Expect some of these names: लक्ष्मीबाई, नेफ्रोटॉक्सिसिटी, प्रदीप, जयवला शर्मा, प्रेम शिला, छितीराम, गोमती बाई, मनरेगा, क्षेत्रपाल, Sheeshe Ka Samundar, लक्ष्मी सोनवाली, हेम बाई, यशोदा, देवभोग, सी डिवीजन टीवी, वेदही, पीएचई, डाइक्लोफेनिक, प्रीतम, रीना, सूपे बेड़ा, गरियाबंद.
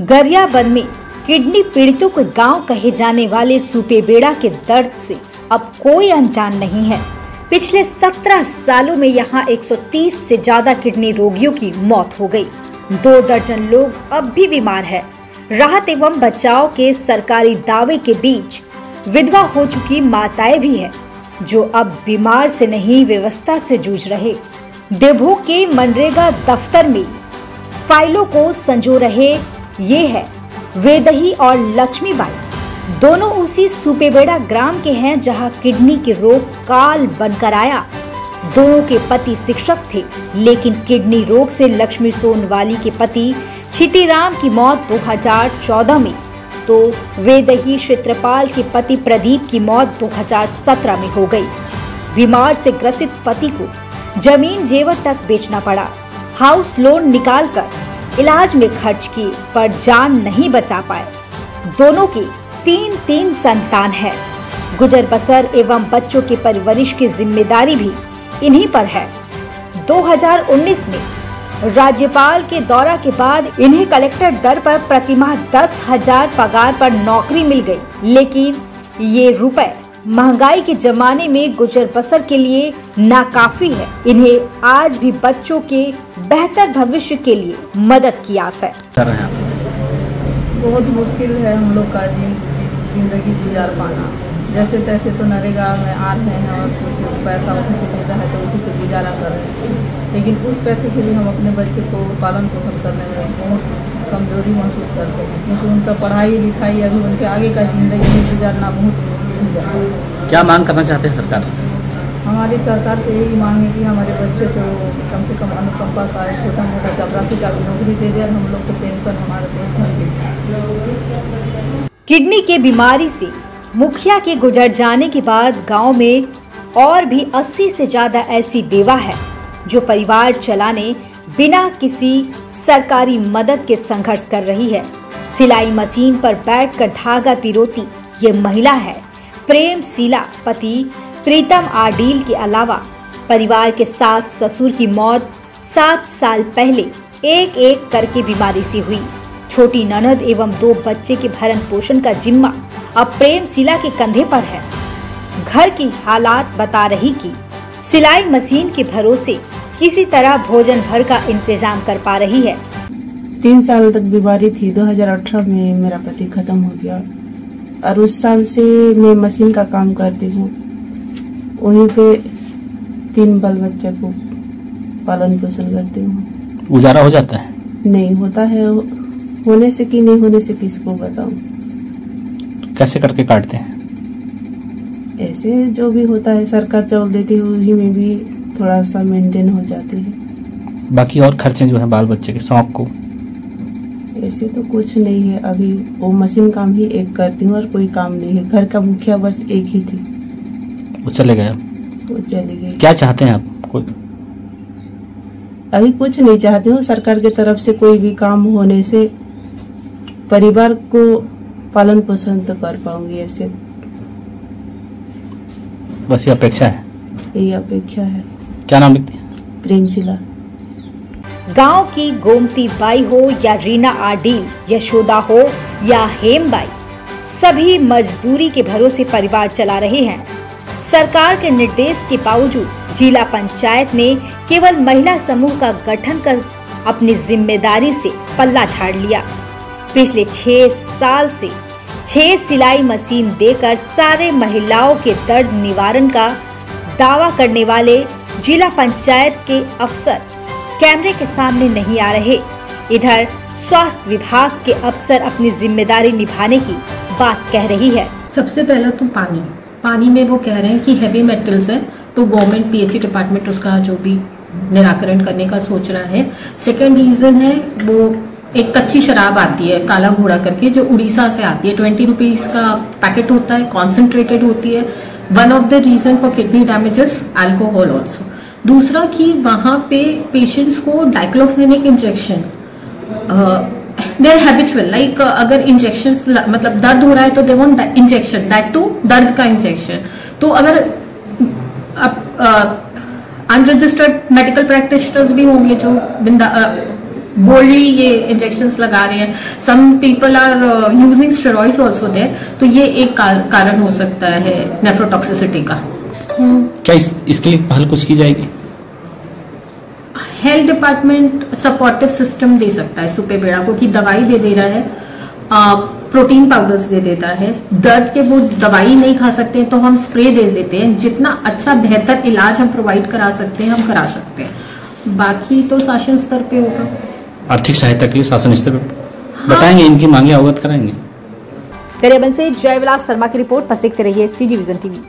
गरियाबंद में किडनी पीड़ितों के गांव कहे जाने वाले सूपे बेड़ा के दर्द से अब कोई अनजान नहीं है। पिछले 17 सालों में यहां 130 से ज्यादा किडनी रोगियों की मौत हो गई। 2 दर्जन लोग अब भी बीमार है। राहत एवं बचाव के सरकारी दावे के बीच विधवा हो चुकी माताएं भी है जो अब बीमार से नहीं व्यवस्था से जूझ रहे। देवभोग के मनरेगा दफ्तर में फाइलों को संजो रहे ये है वेदही और लक्ष्मीबाई, दोनों उसी सूपेबेड़ा ग्राम के हैं जहां किडनी के रोग काल बनकर आया। दोनों के पति शिक्षक थे, लेकिन किडनी रोग से लक्ष्मी सोनवाली के पति छितीराम की मौत 2014 में, तो वेदही क्षेत्रपाल के पति प्रदीप की मौत 2017 में हो गई। बीमार से ग्रसित पति को जमीन जेवर तक बेचना पड़ा, हाउस लोन निकालकर इलाज में खर्च किए, पर जान नहीं बचा पाए। दोनों के 3-3 संतान है। गुजर बसर एवं बच्चों के परवरिश की जिम्मेदारी भी इन्हीं पर है। 2019 में राज्यपाल के दौरा के बाद इन्हें कलेक्टर दर पर प्रतिमाह 10,000 पगार पर नौकरी मिल गई, लेकिन ये रुपए महंगाई के जमाने में गुजर बसर के लिए नाकाफी है। इन्हें आज भी बच्चों के बेहतर भविष्य के लिए मदद की आस है। बहुत मुश्किल है हम लोग का जिंदगी गुजार पाना, जैसे तैसे तो नरेगा में आ रहे हैं और कुछ पैसा उसी से मिलता है तो उसी से गुजारा कर रहे हैं, लेकिन उस पैसे से भी हम अपने बच्चे को पालन पोषण करने में बहुत कमजोरी महसूस करते हैं, क्योंकि उनका पढ़ाई लिखाई अभी उनके आगे का ज़िंदगी गुजारना बहुत मुश्किल हो जाता है। क्या मांग करना चाहते हैं सरकार से? हमारी सरकार से यही मांग है कि हमारे बच्चे को कम से कम अनुकंपा का छोटा मोटा चपरा से चालू नौकरी दे दे और हम लोग को पेंशन हमारा पेंशन दे। किडनी के बीमारी से मुखिया के गुजर जाने के बाद गांव में और भी 80 से ज़्यादा ऐसी बेवा है जो परिवार चलाने बिना किसी सरकारी मदद के संघर्ष कर रही है। सिलाई मशीन पर बैठकर धागा पिरोती ये महिला है प्रेम शिला, पति प्रीतम आडील के अलावा परिवार के सास ससुर की मौत 7 साल पहले एक एक करके बीमारी से हुई। छोटी ननद एवं 2 बच्चे के भरण पोषण का जिम्मा अब प्रेम शिला के कंधे पर है। घर की हालात बता रही कि सिलाई मशीन के भरोसे किसी तरह भोजन भर का इंतजाम कर पा रही है। 3 साल तक बीमारी थी। 2018 में मेरा पति खत्म हो गया और उस साल से मैं मशीन का काम करती हूँ, वहीं पे 3 बाल बच्चा को पालन पोषण करती हूँ। गुजारा हो जाता है? नहीं होता है, होने से कि नहीं होने से किसको बताऊँ? कैसे करके काटते हैं? ऐसे जो भी होता है सरकार चावल देती है उसी में भी थोड़ा सा मेंटेन हो जाती है। बाकी और खर्चे जो है बाल बच्चे के शौक को? ऐसे तो कुछ नहीं है, अभी वो मशीन काम ही एक करती हूँ और कोई काम नहीं है। घर का मुखिया बस एक ही थी, वो चले गए। वो चले गए। क्या चाहते हैं आप? कोई अभी कुछ नहीं चाहते हूँ। सरकार की तरफ से कोई भी काम होने से परिवार को पालन पोषण तो कर पाऊंगी, ऐसे बस ये अपेक्षा है। यही अपेक्षा है। क्या नाम लिखती है? प्रेम शिला। गांव की गोमती बाई हो या रीना आडी, यशोदा हो या हेम बाई, सभी मजदूरी के भरोसे परिवार चला रहे हैं। सरकार के निर्देश के बावजूद जिला पंचायत ने केवल महिला समूह का गठन कर अपनी जिम्मेदारी से पल्ला झाड़ लिया। पिछले 6 साल से 6 सिलाई मशीन देकर सारे महिलाओं के दर्द निवारण का दावा करने वाले जिला पंचायत के अफसर कैमरे के सामने नहीं आ रहे। इधर स्वास्थ्य विभाग के अफसर अपनी जिम्मेदारी निभाने की बात कह रही है। सबसे पहला तो पानी में वो कह रहे हैं कि हैवी मेटल्स है, तो गवर्नमेंट पीएचई डिपार्टमेंट उसका जो भी निराकरण करने का सोच रहा है। सेकेंड रीजन है वो एक कच्ची शराब आती है काला घोड़ा करके जो उड़ीसा से आती है, 20 रुपीज का पैकेट होता है, कॉन्सेंट्रेटेड होती है। One of the reason for kidney damages alcohol also. दूसरा कि वहां पे पेशेंट्स को डाइक्लोफेनिक injection there habitual, like अगर इंजेक्शन मतलब दर्द हो रहा है तो they want injection, that too दर्द का इंजेक्शन। तो अगर अनरजिस्टर्ड मेडिकल प्रैक्टिशनर्स भी होंगे जो बोल्डली ये इंजेक्शंस लगा रहे हैं. Some people are using steroids also there. तो ये एक कारण हो सकता है नेफ्रोटॉक्सिसिटी का. क्या इसके लिए पहल कुछ की जाएगी? हेल्थ डिपार्टमेंट सपोर्टिव सिस्टम दे सकता है सूपे बेड़ा को कि दवाई दे रहा है, प्रोटीन पाउडर्स दे देता है. दर्द के वो दवाई नहीं खा सकते हैं तो हम स्प्रे दे देते हैं. जितना अच्छा बेहतर इलाज हम प्रोवाइड करा सकते हैं हम करा सकते हैं. बाकी तो शासन स्तर पे होगा. आर्थिक सहायता के लिए शासन स्तर पे बताएंगे, इनकी मांगे अवगत कराएंगे. गरियाबंद से जयवला शर्मा की रिपोर्ट. पर देखते रहिए सी डिवीजन टीवी.